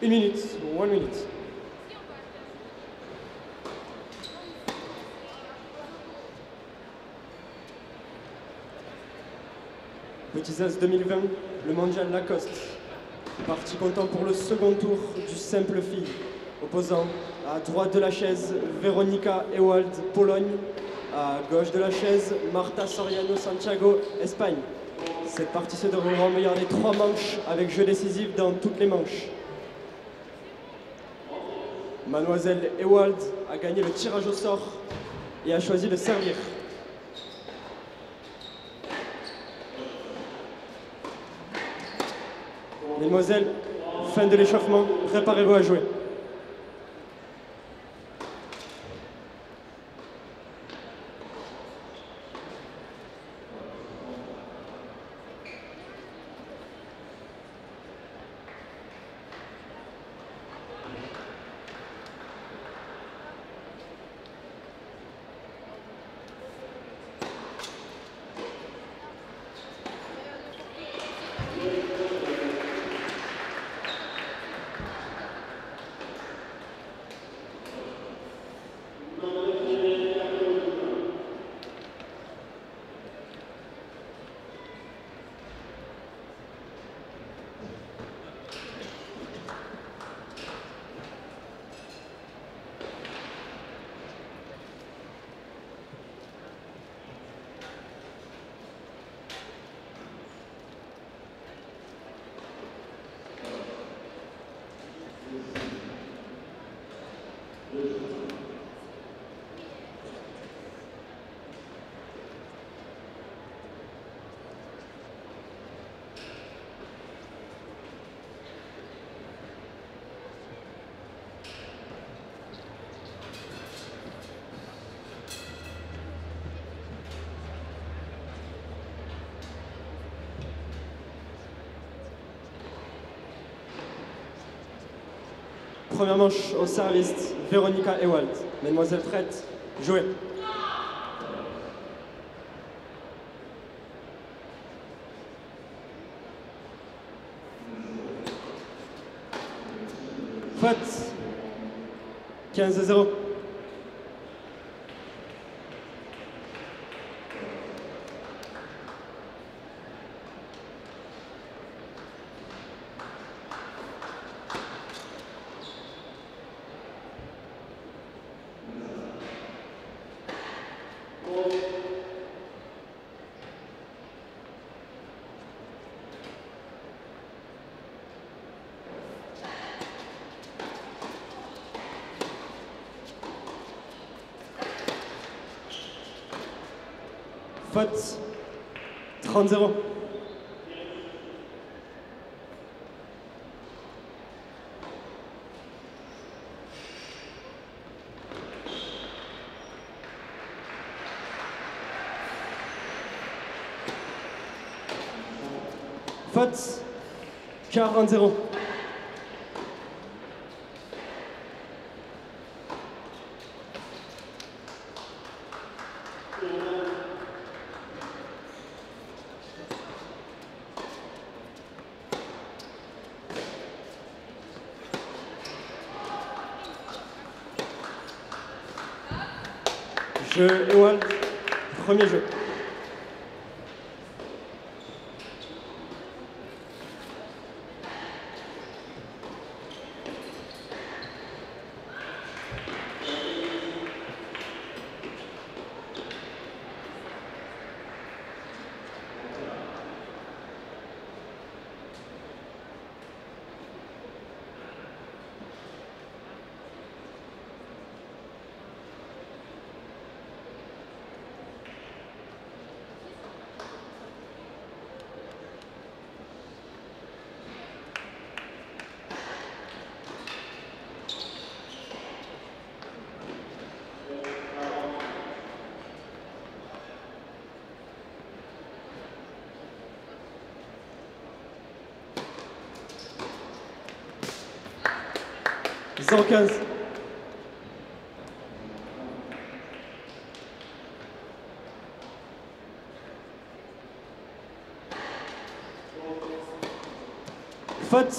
Une minute, 1 minute. Petits As 2020, le Mondial Lacoste, parti comptant pour le second tour du simple fille, opposant à droite de la chaise Weronika Ewald, Pologne, à gauche de la chaise Marta Soriano Santiago, Espagne. Cette partie se déroulera au meilleur des 3 manches avec jeu décisif dans toutes les manches. Mademoiselle Ewald a gagné le tirage au sort et a choisi de servir. Mesdemoiselles, fin de l'échauffement, préparez-vous à jouer. Première manche au service, Weronika Ewald. Mesdemoiselles prêtes, jouez. Faute. 15-0. Faute, 30-0. Faute, 40-0. Ewald, premier jeu. Sans 15. Faute,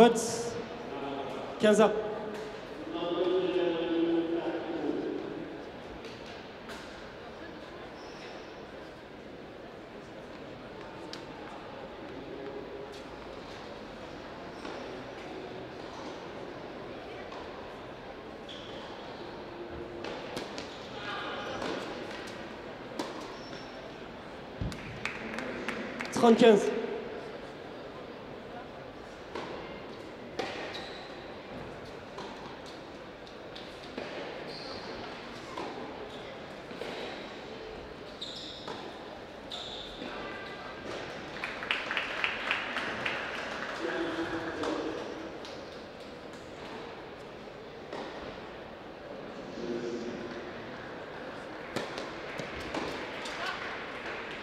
faute. 15 ans. Quarante-quinze.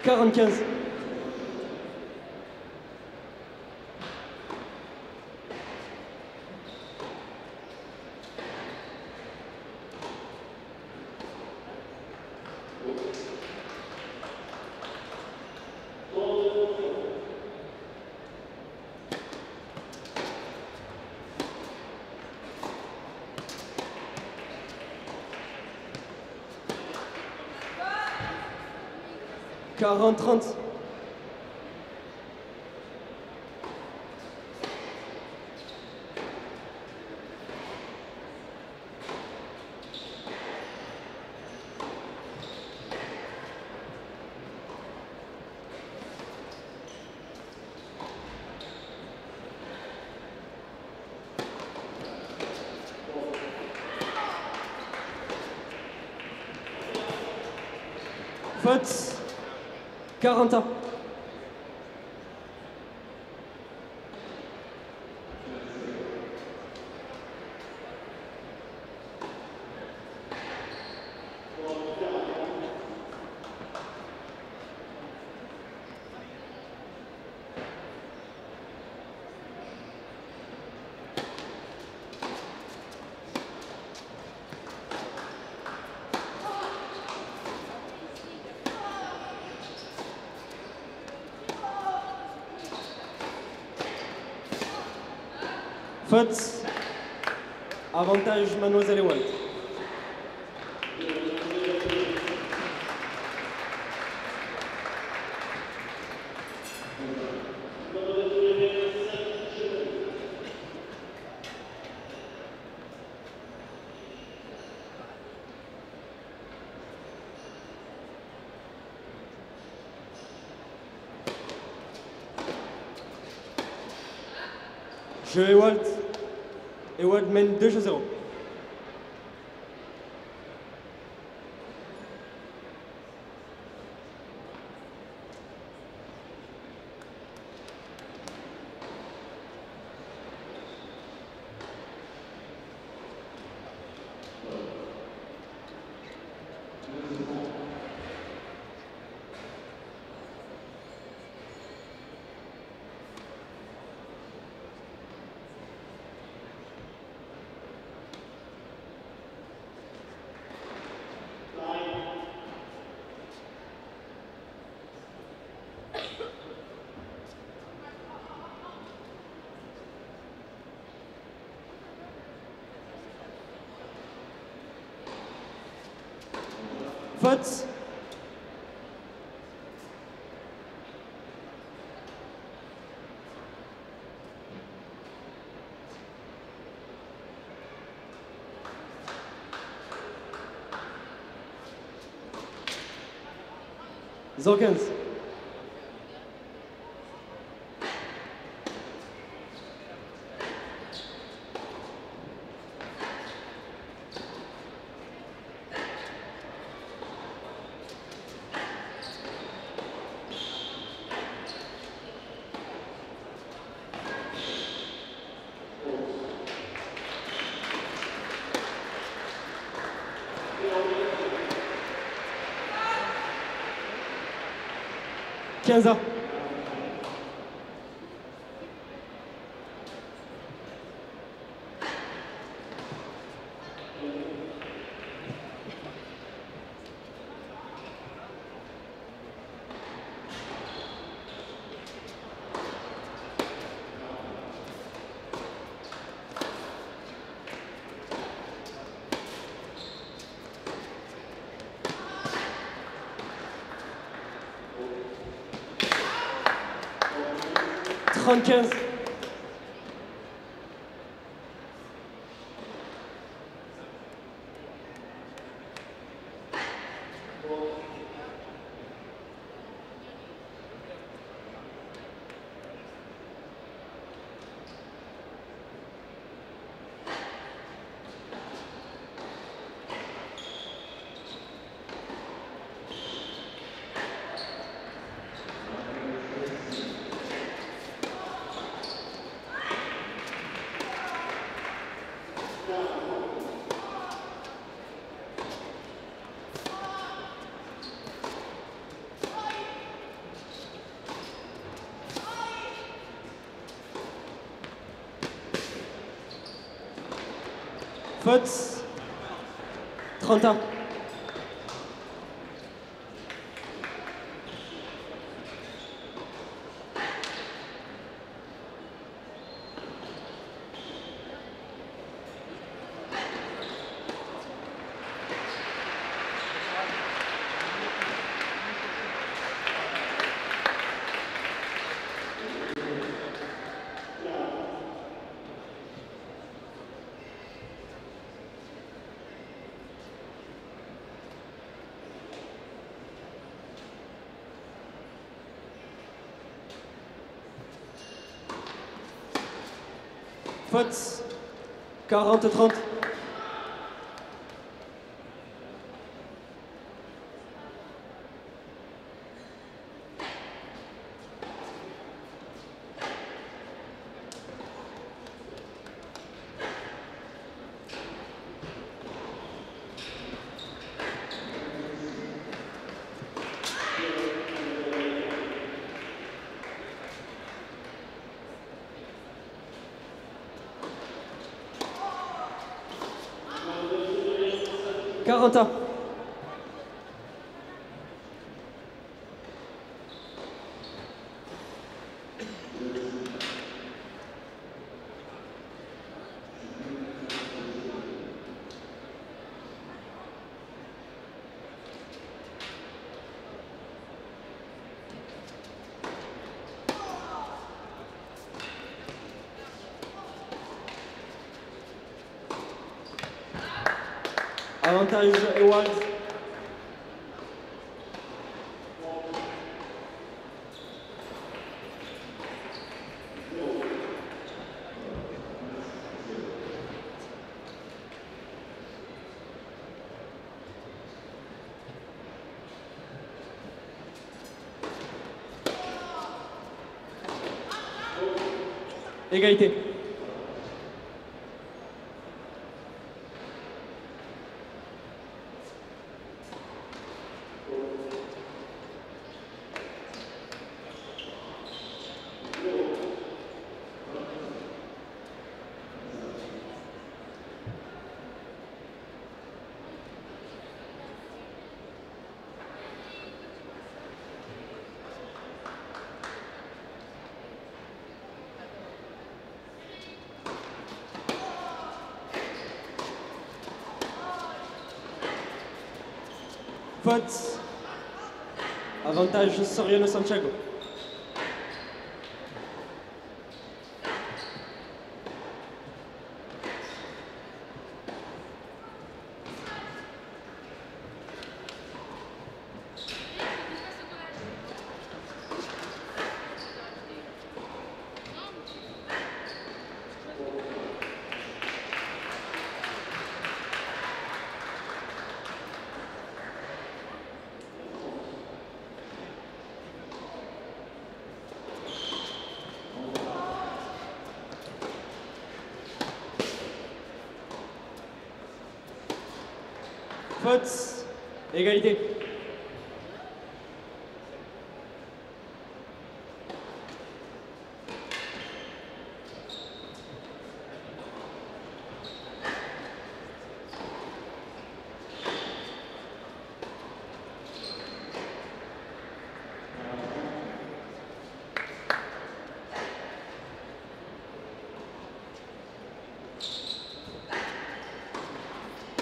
40-30. 40 ans. 40. Avantage Mademoiselle Ewald. 2-0. 15. 15 ans. 15 1975. Fox, 31. Fox, 40-30. Quaranta. Avantage Ewald. 1-1. Potes, avantage Soriano Santiago. 4, égalité.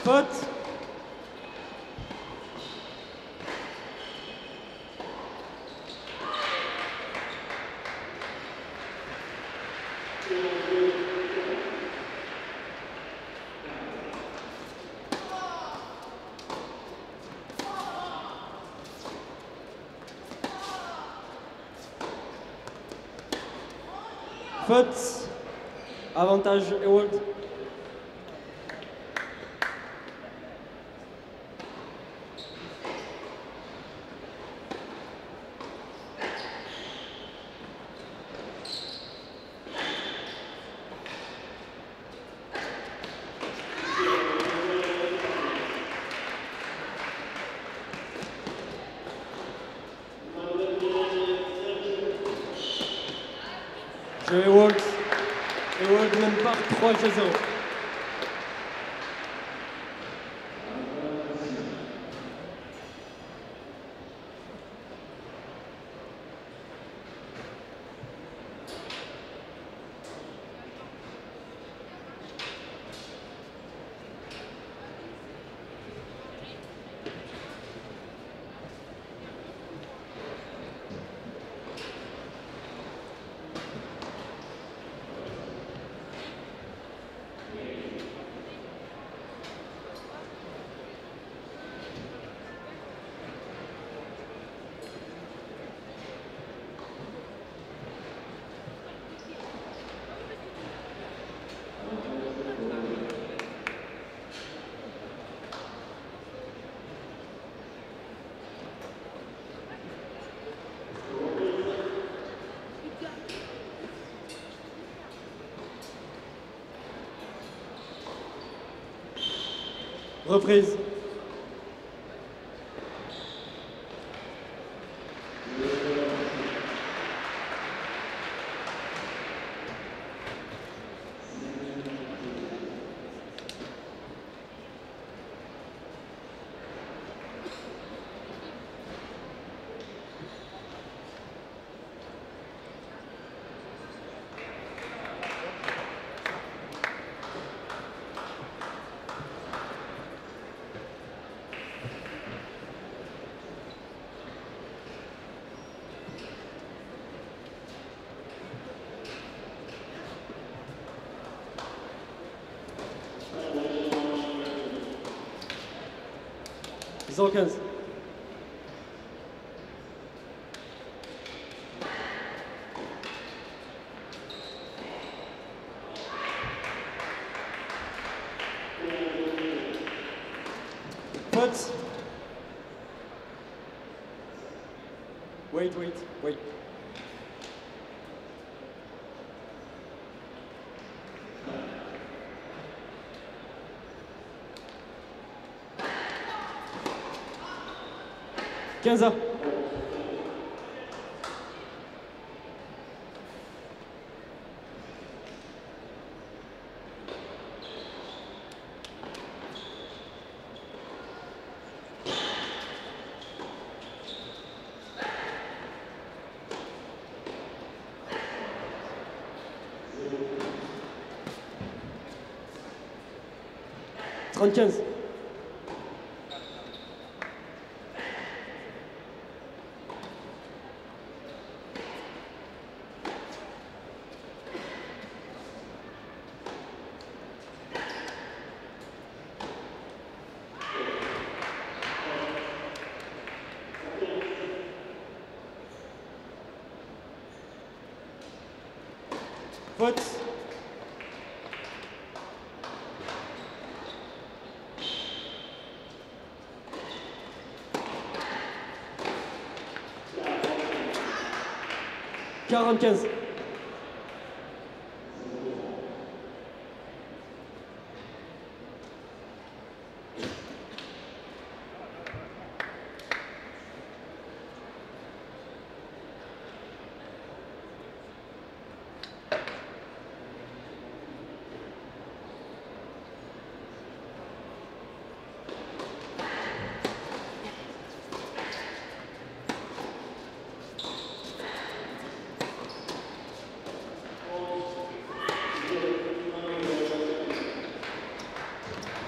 Faute. Faute, avantage Ewald. Ewald mène par 3-0. Reprise. Só 15. Put. Wait. Quinze. Trente-quinze. Foot. Quarante-quinze.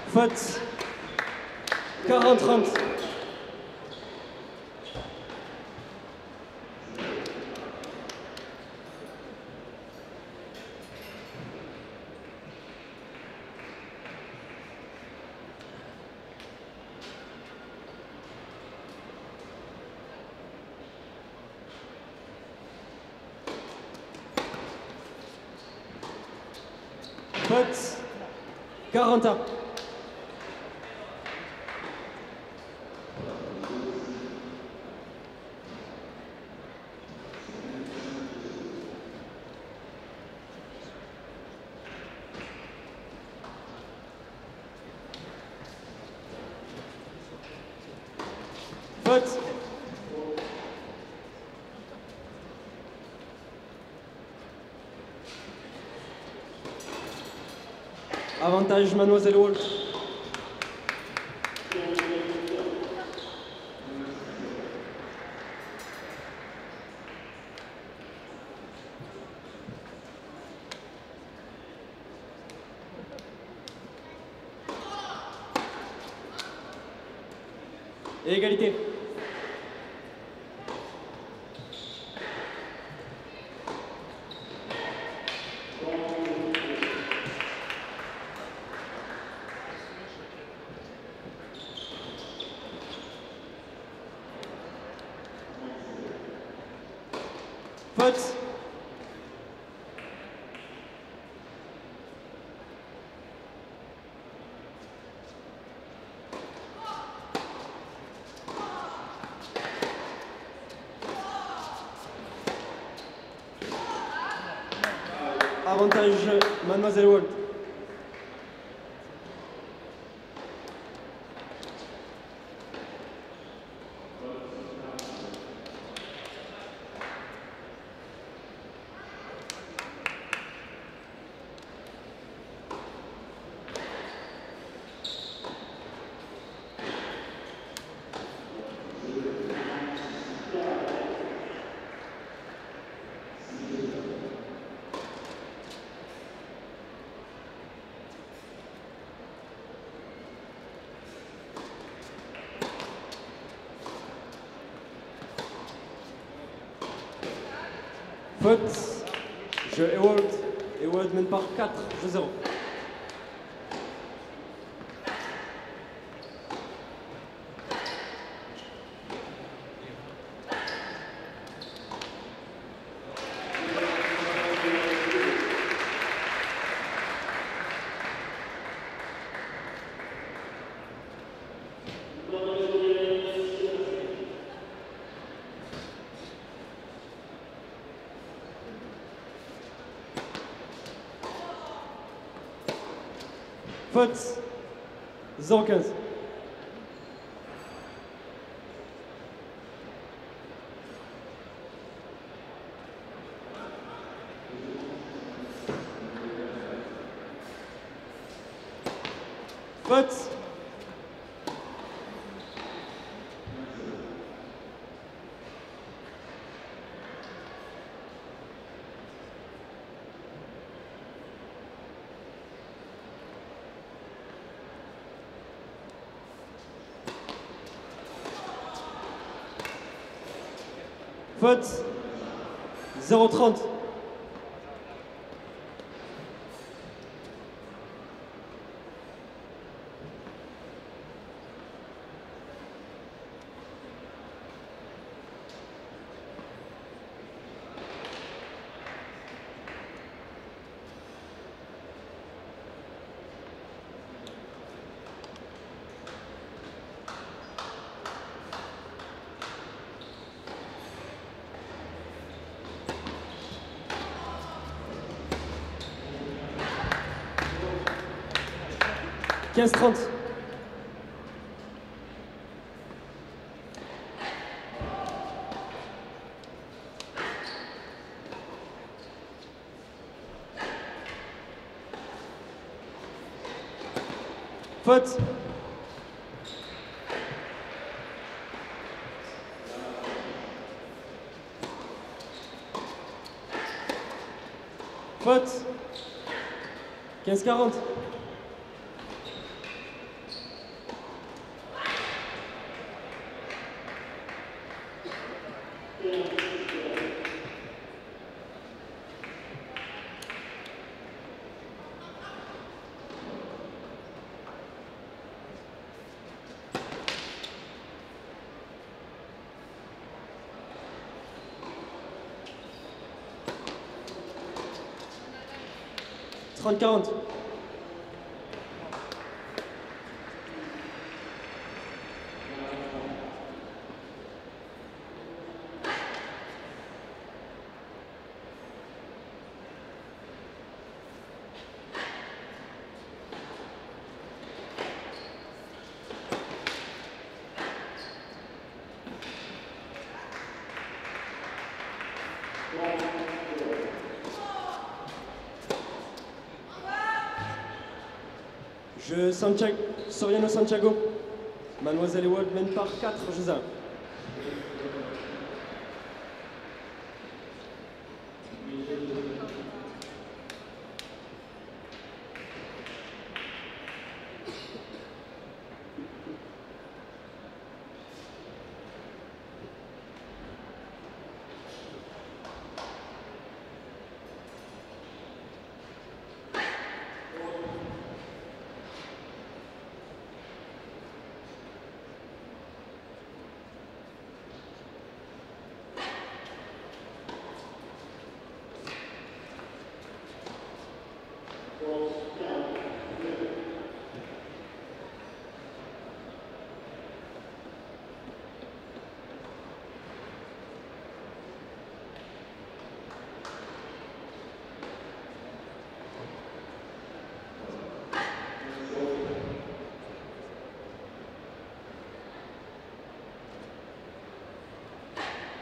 Faute. 40-30. note 41. Vote. Avantage, mademoiselle Ewald. Égalité. Vote. Avantage, mademoiselle Ewald. Vote, jeu Ewald. Ewald mène par 4, jeu 0. Vote 015. Vote. Vote 030. Quinze trente. Vote. Vote. 15-40. Trente quarante. Soriano Santiago, Mademoiselle Ewald mène par 4-1.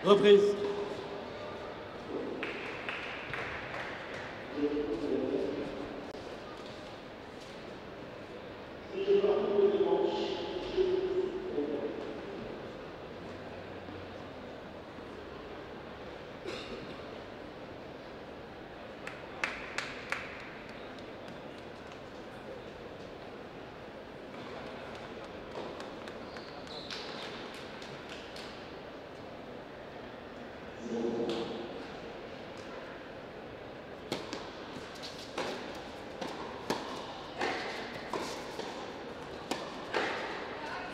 Reprise.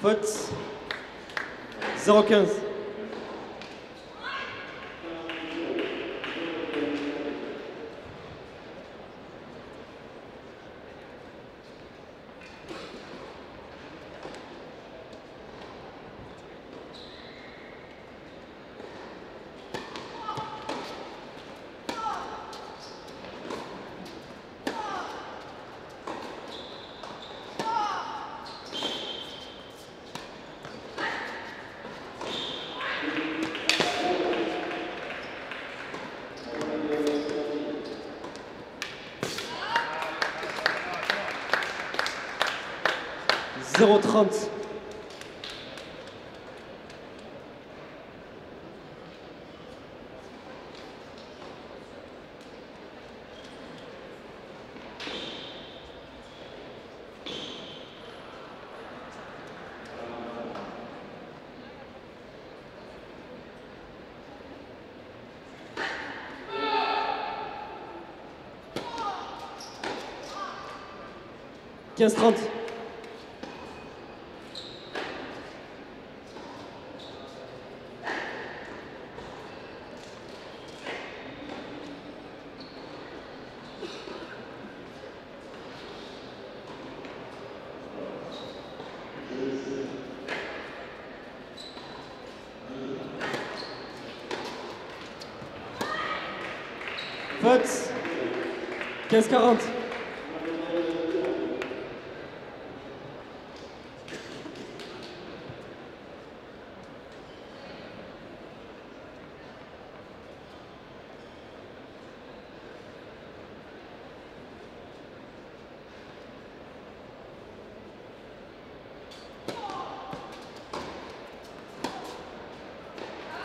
Faute 0-15. Quinze trente. 15-40.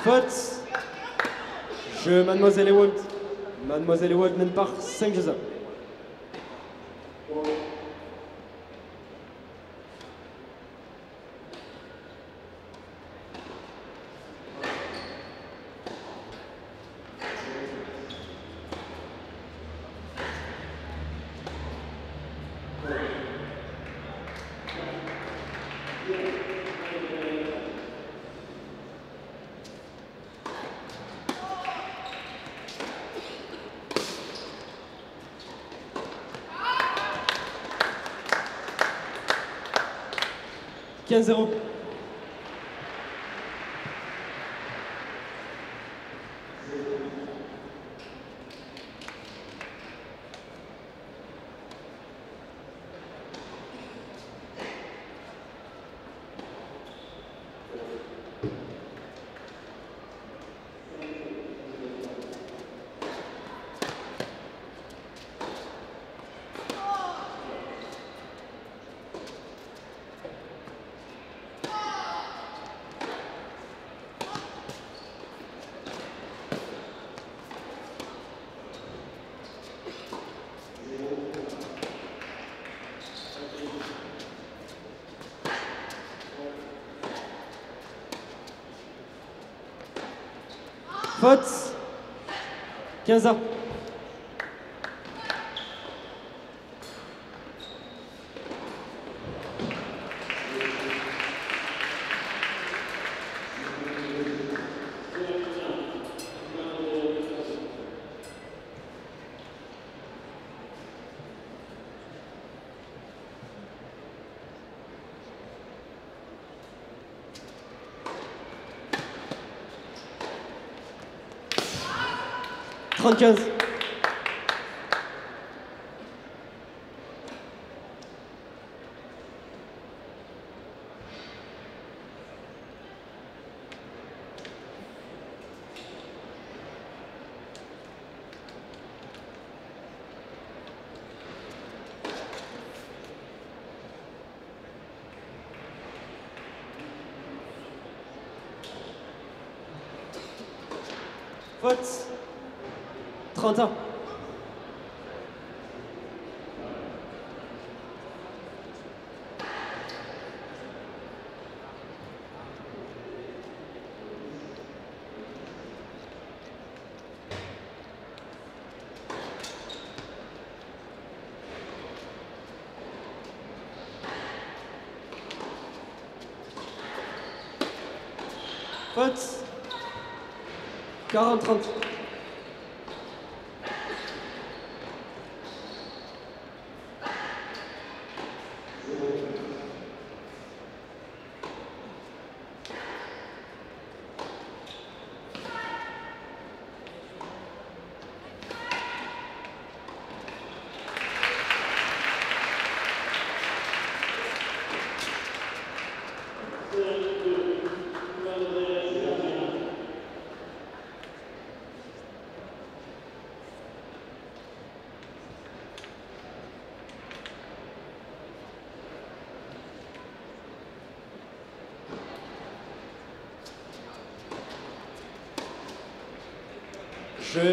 Faute. Jeu Mademoiselle Ewald. Mademoiselle Ewald mène par 5-1. Zéro. vote. 15h. Vote. 30 ans. Vote. 40-30.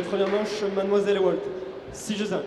Première manche, Mademoiselle Ewald, 6-1.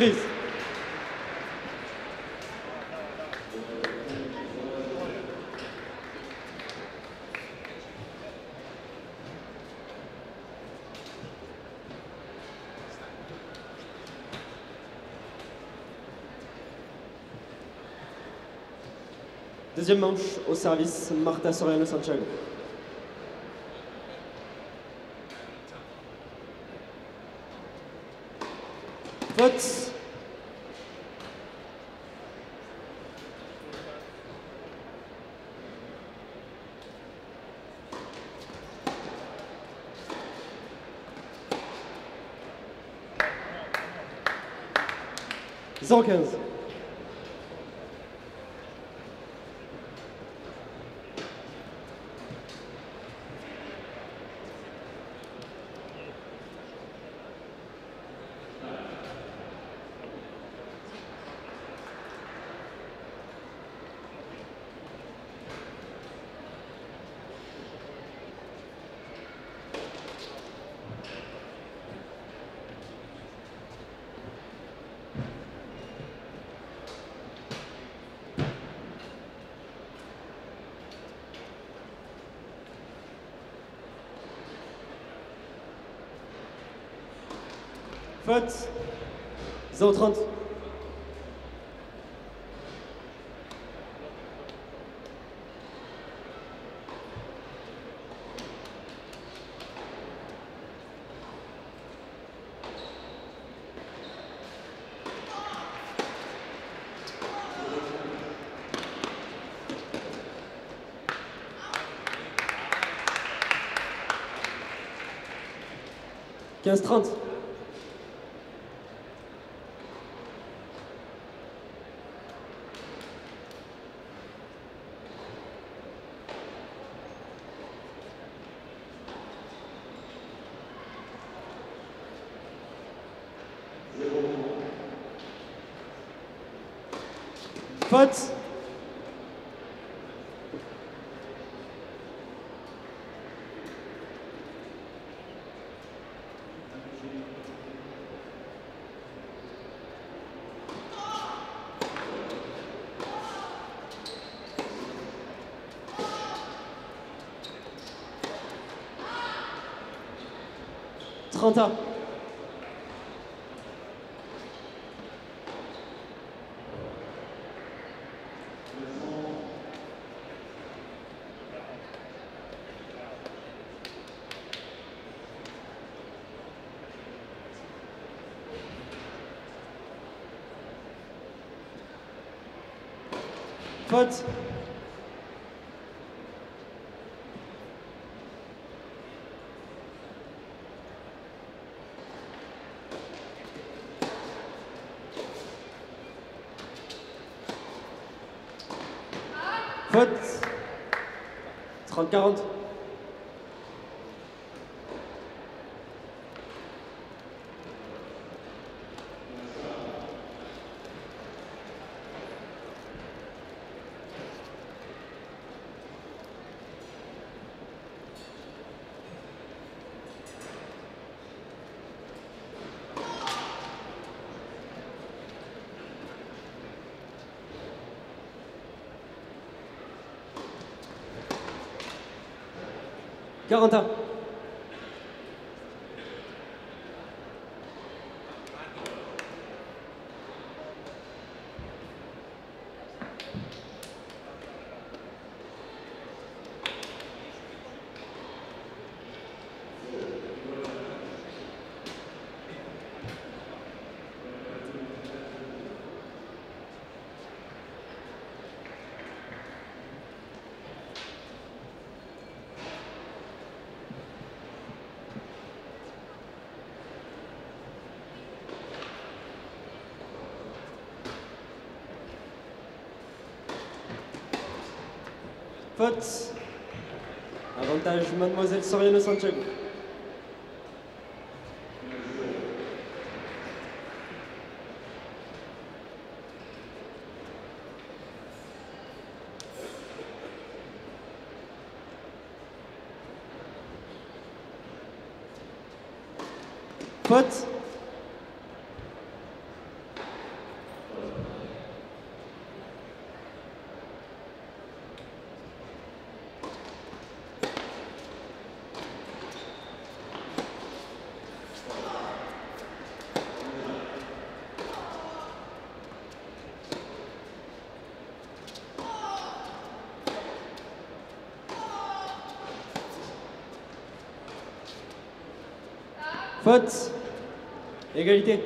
please. Deuxième manche au service, Marta Soriano Santiago. Vote. Zéro 15. Vote 0,30. Ah. 15,30. Vote. Trente. Vote. Vote. 30-40. Quarante. Vote. Avantage Mademoiselle Soriano Santiago. Vote. Faute. Égalité.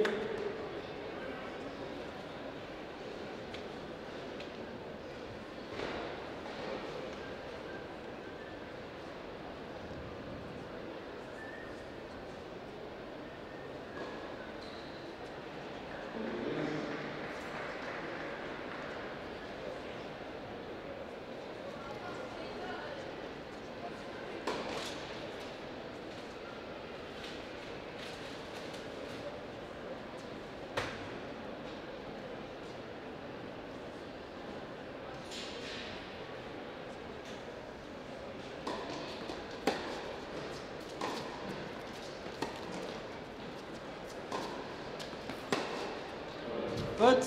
Vote.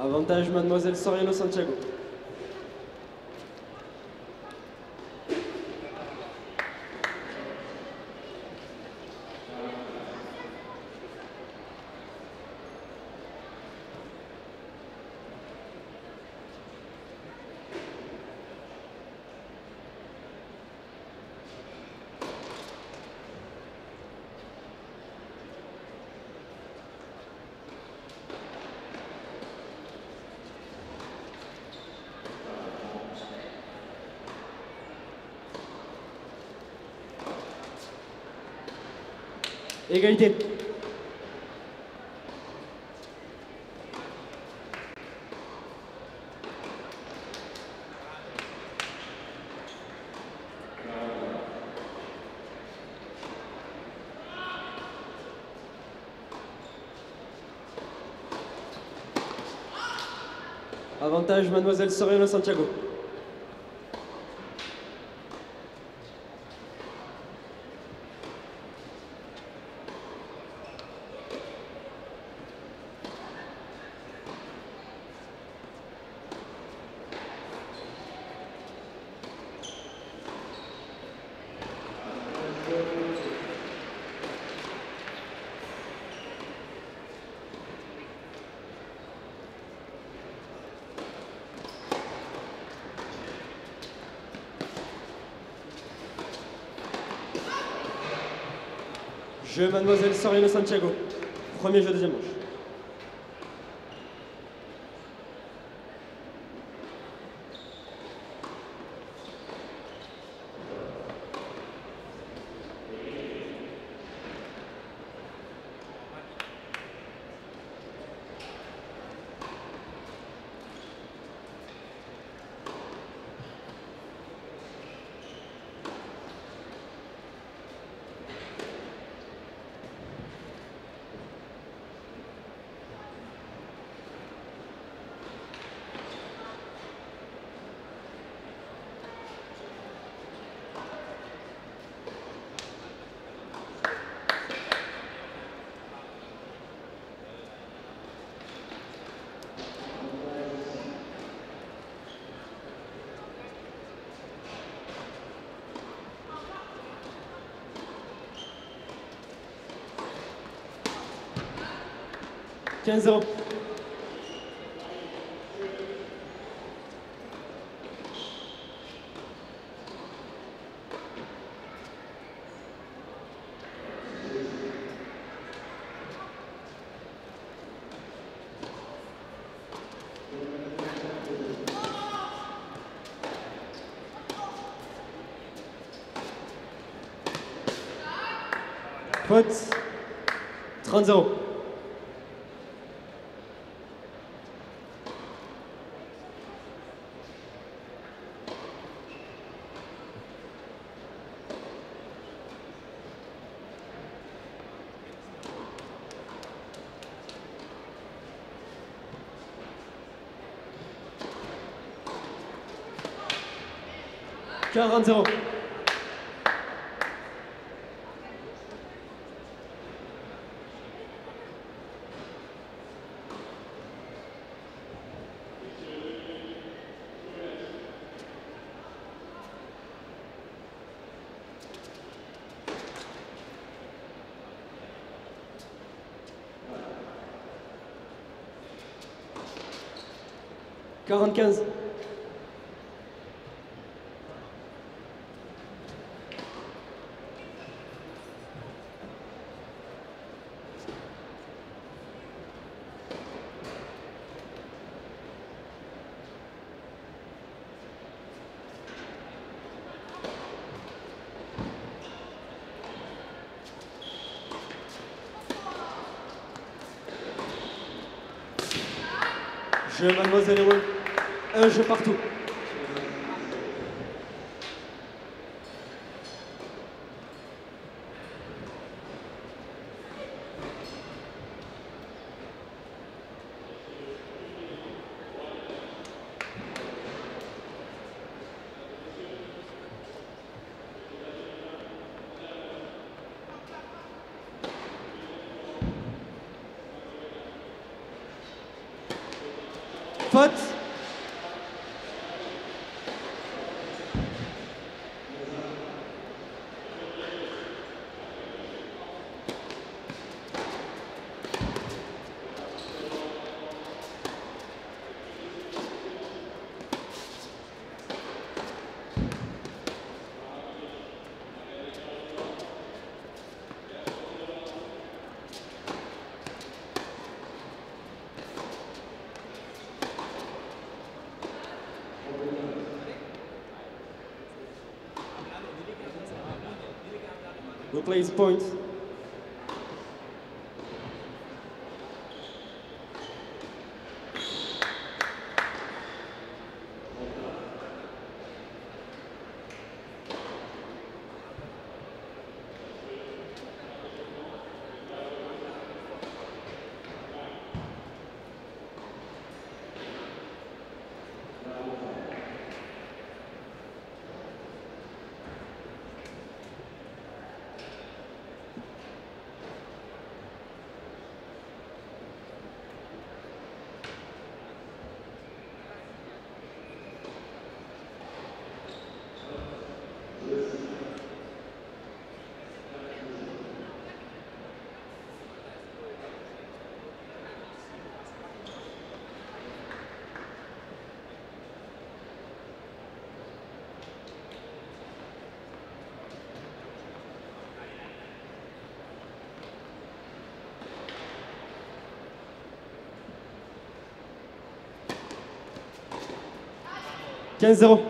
Avantage Mademoiselle Soriano Santiago. Égalité. Avantage Mademoiselle Soriano Santiago. Jeu Mademoiselle Soriano Santiago, premier jeu, deuxième manche. Kenzo. Faute. 30-0. Renzo. Quarante-quinze. Jeu Mademoiselle Ewald, un jeu partout. Faute. Who plays points? Quinze-zéro.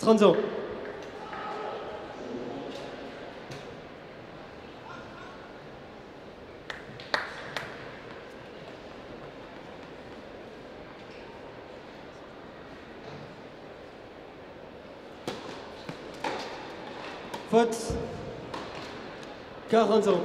Trente-zéro. Faute, 40 ans.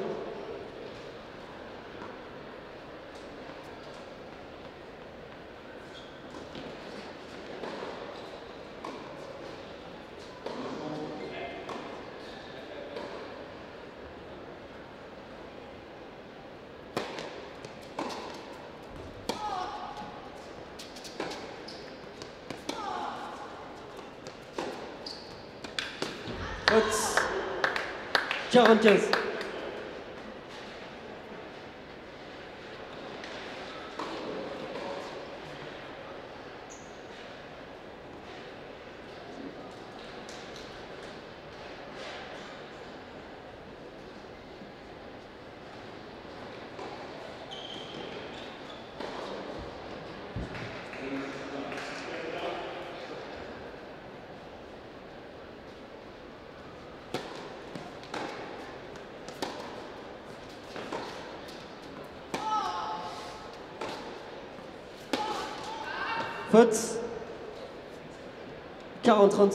Faute. 45. Faute, 40-30.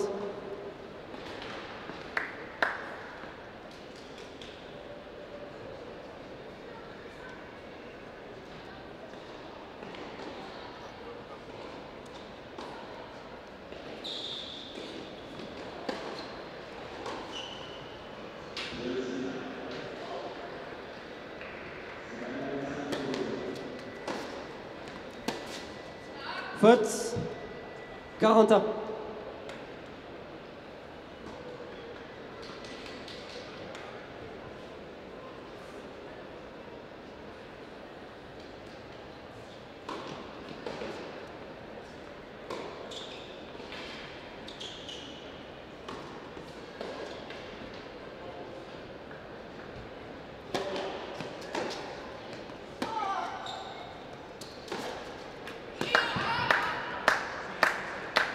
Faute, 41.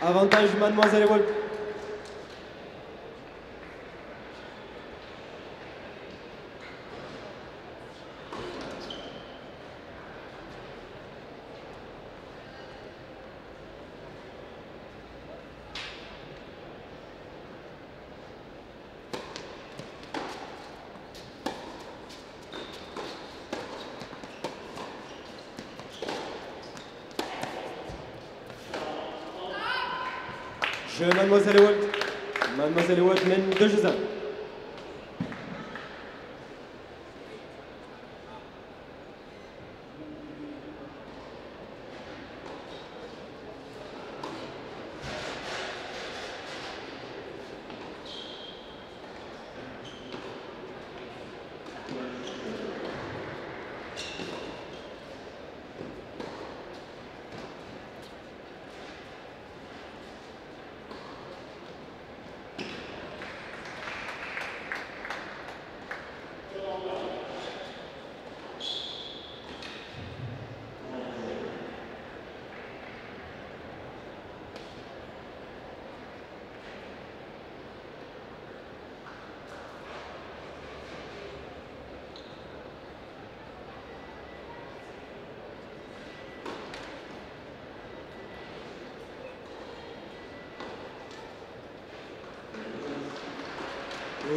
Avantage Mademoiselle Ewald. Mademoiselle Ewald. Mademoiselle Ewald mène 2-1.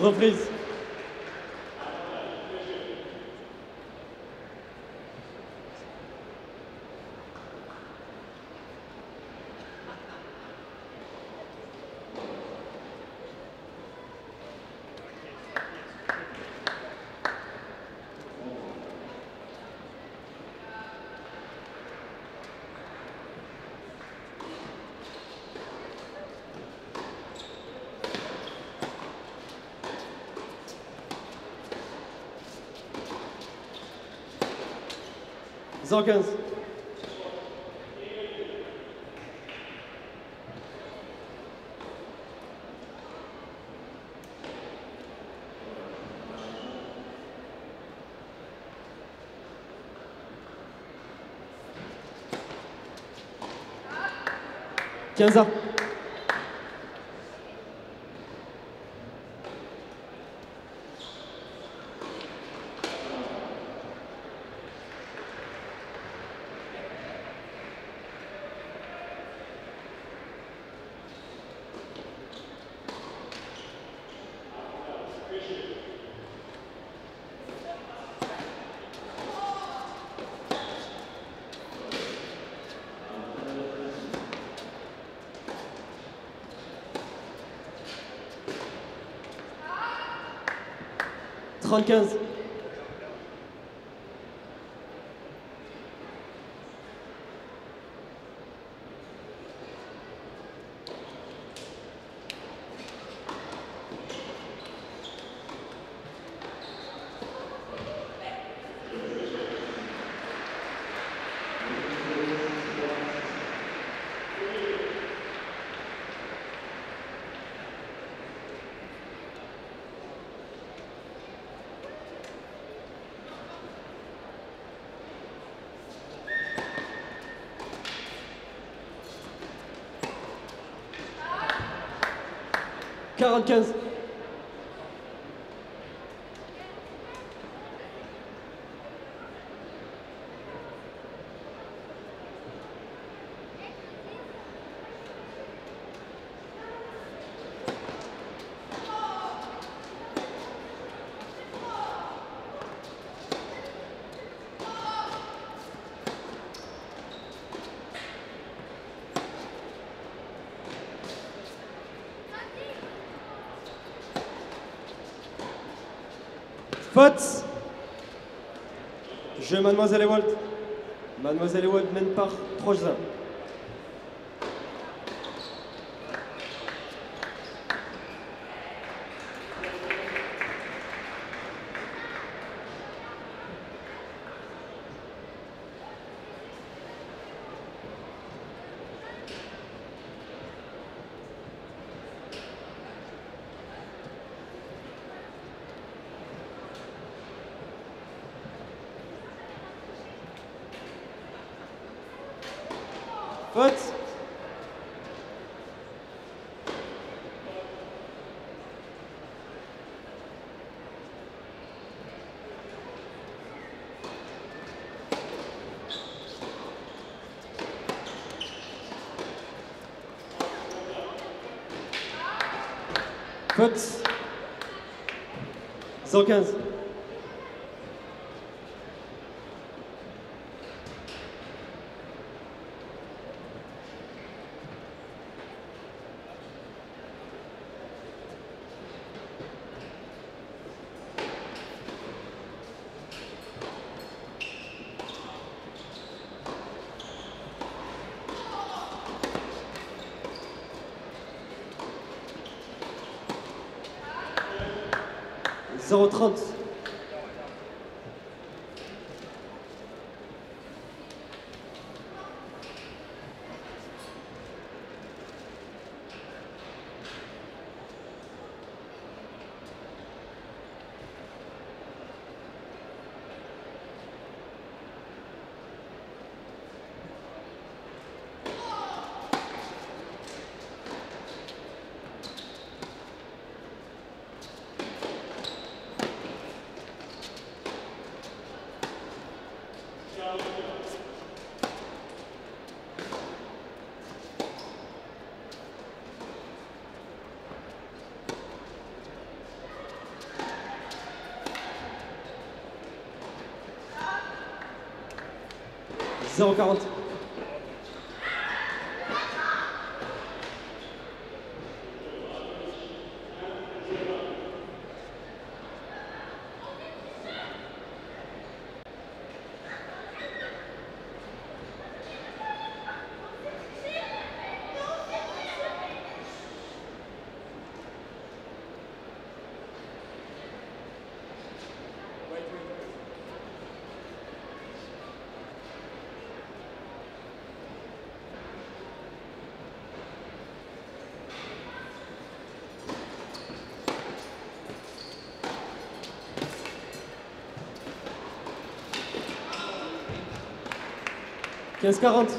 Reprise. Zorkens. Tiens ça. Quinze. Quarante-quinze. Faute. Jeu Mademoiselle Ewald. Mademoiselle Ewald mène par 3-1. Écoute. 115. Zéro 30. Zéro 40. Quinze 40. Quarante.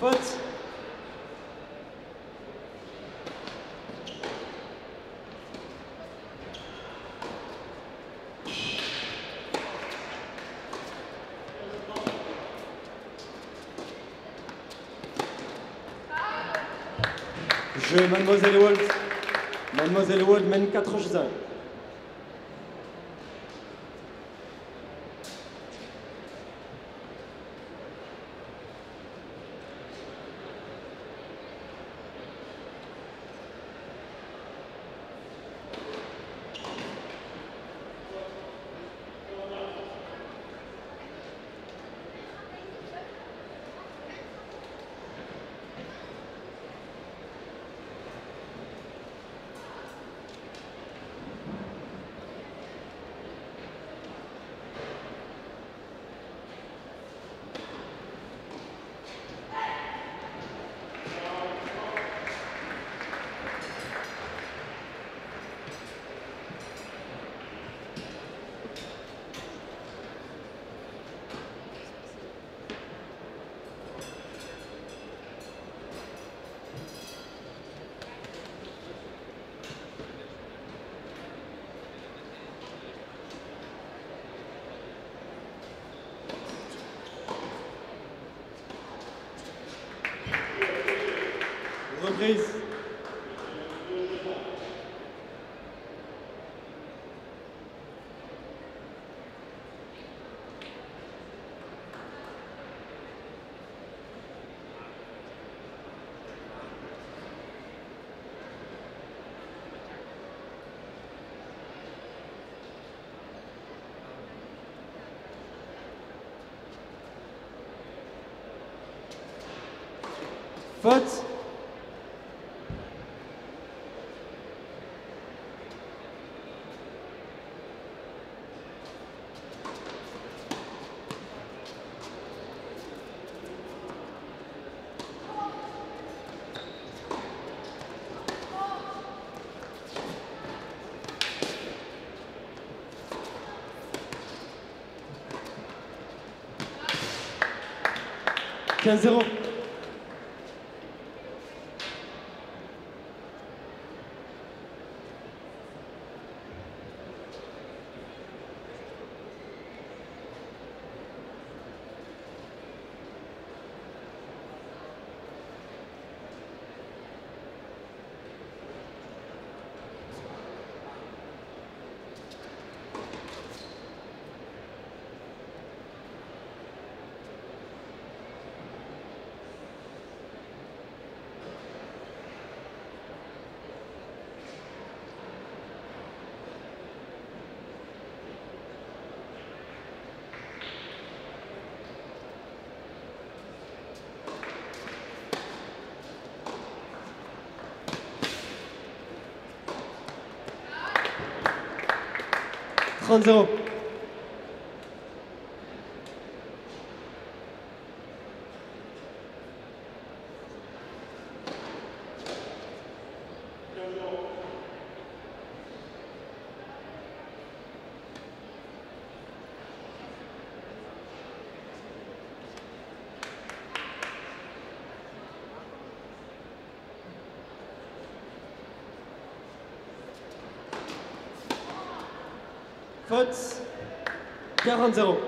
Faute. Jeu Mademoiselle Ewald. Mademoiselle Ewald mène 4-1. Reprise. foot. Zéro. Zéro. Faute, 40-0.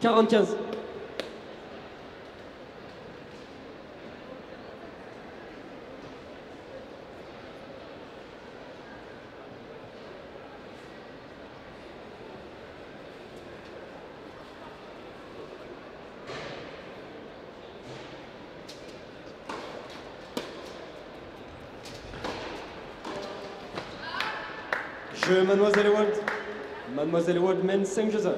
Quarante-quinze. 2, Mademoiselle Ewald. Mademoiselle Ewald mène 5-1.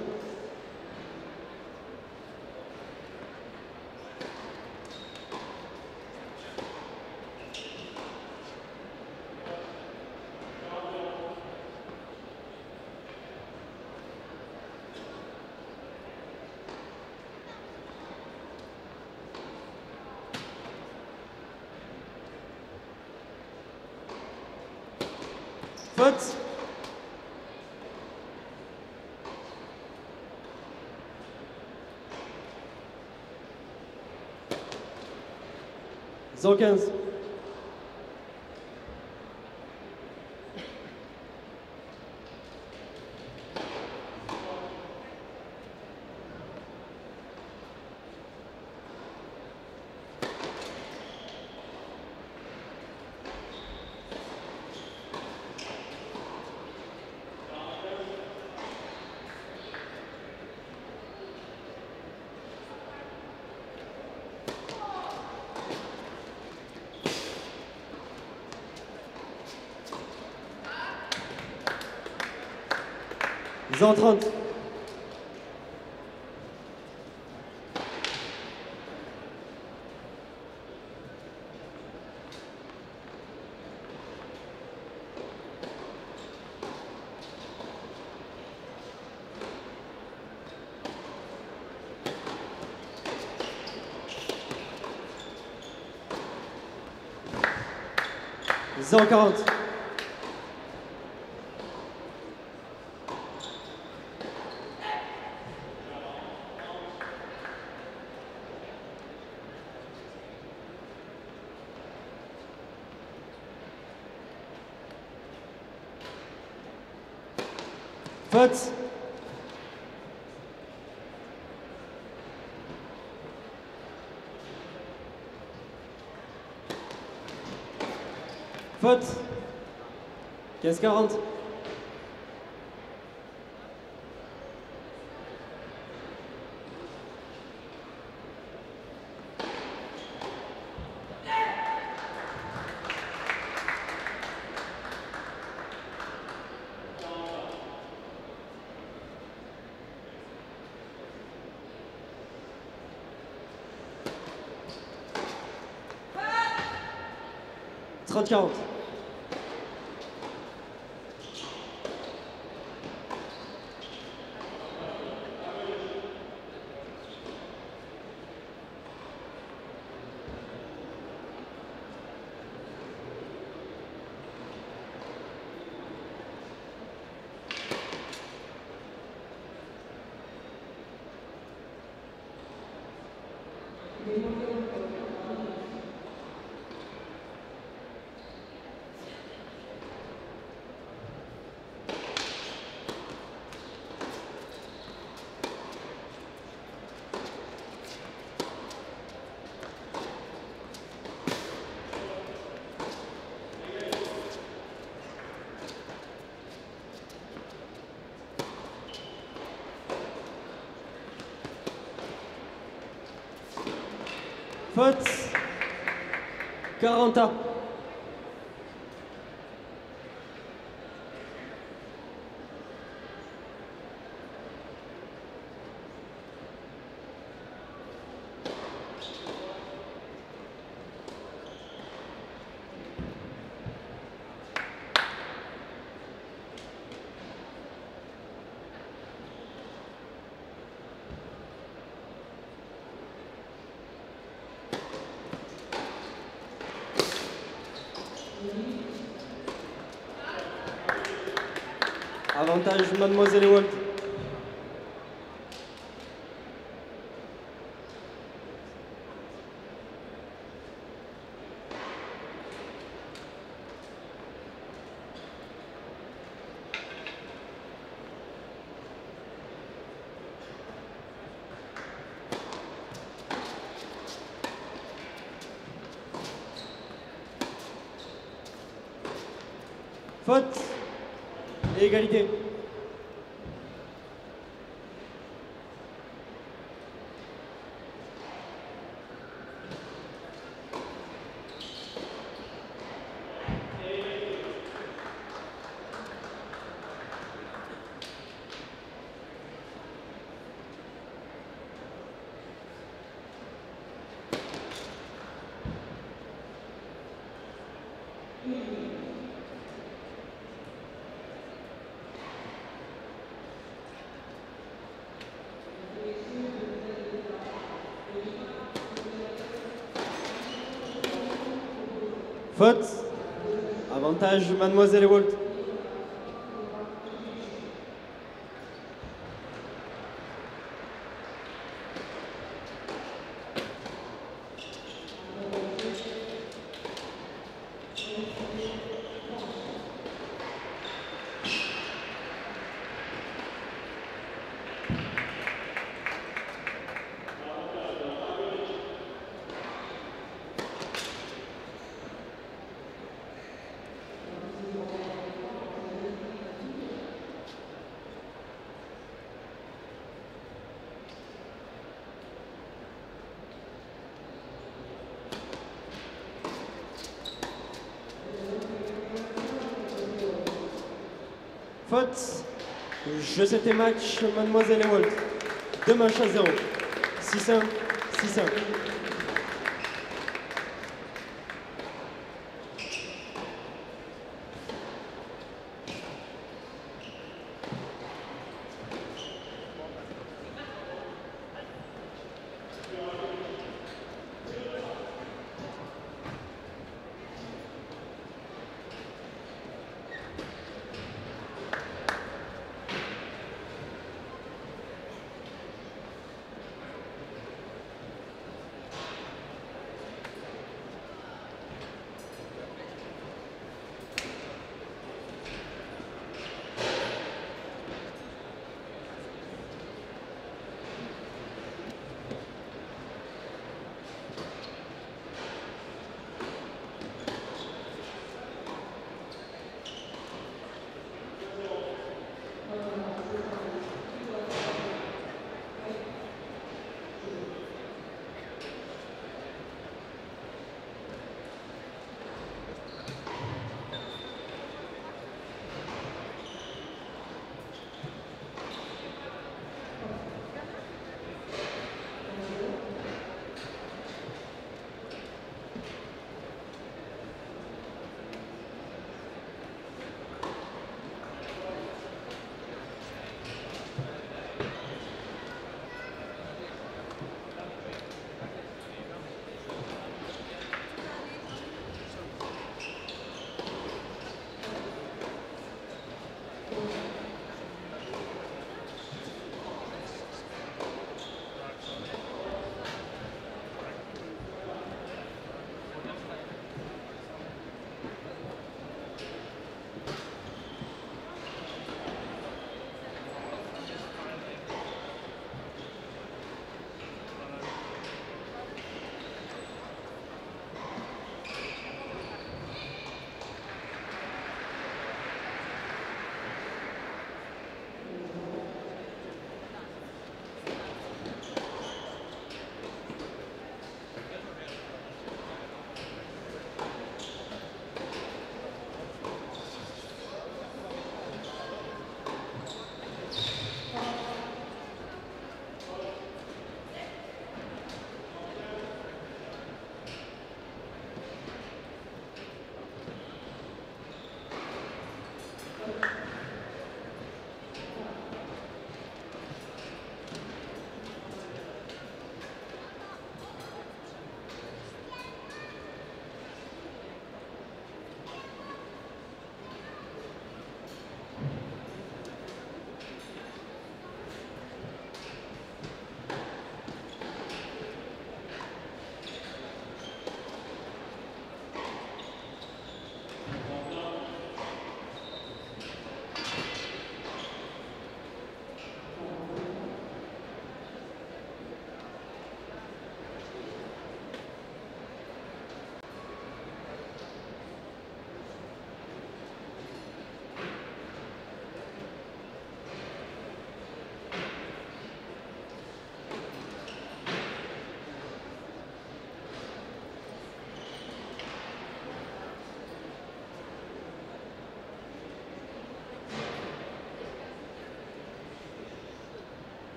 Faute. So 15. Dans 30. Dans 40. 4. Faute. 15-40. Trottiante. Faute, 40 ans. Avantage Mademoiselle Ewald. Faute. Égalité. Faute, avantage Mademoiselle Ewald. Faute, je sais tes matchs, Mademoiselle Ewald. 2 matchs à 0. 6-1, 6-1.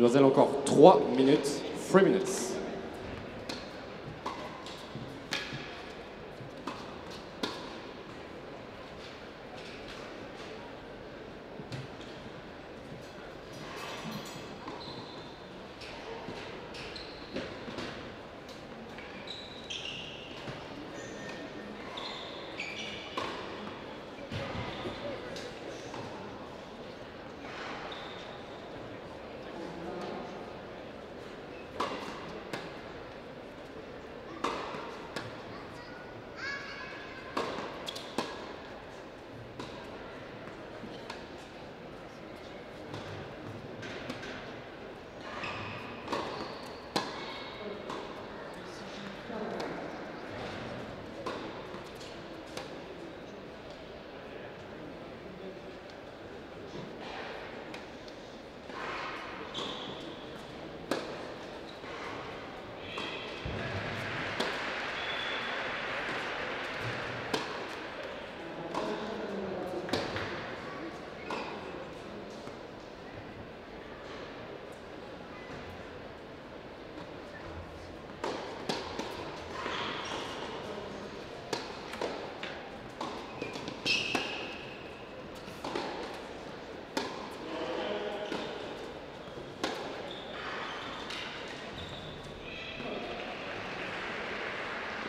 Mesdemoiselles, encore 3 minutes. 3 minutes.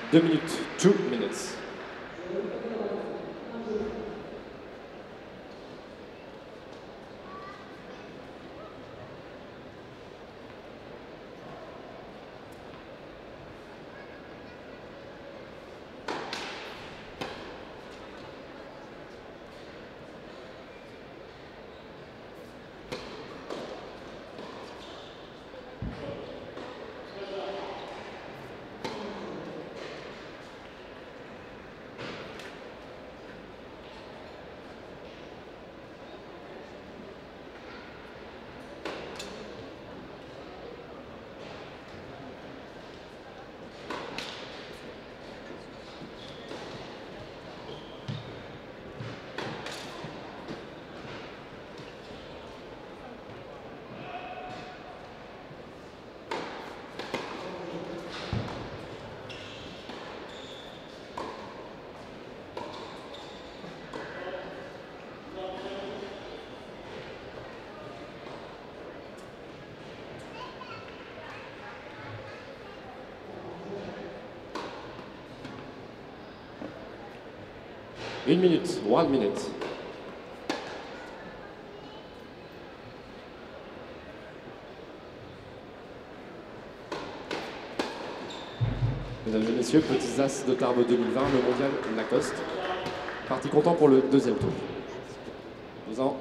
Deux minutes, 2 minutes. Une minute, 1 minute. Mesdames et messieurs, Petits As de Tarbes 2020, le mondial Lacoste. Parti content pour le deuxième tour.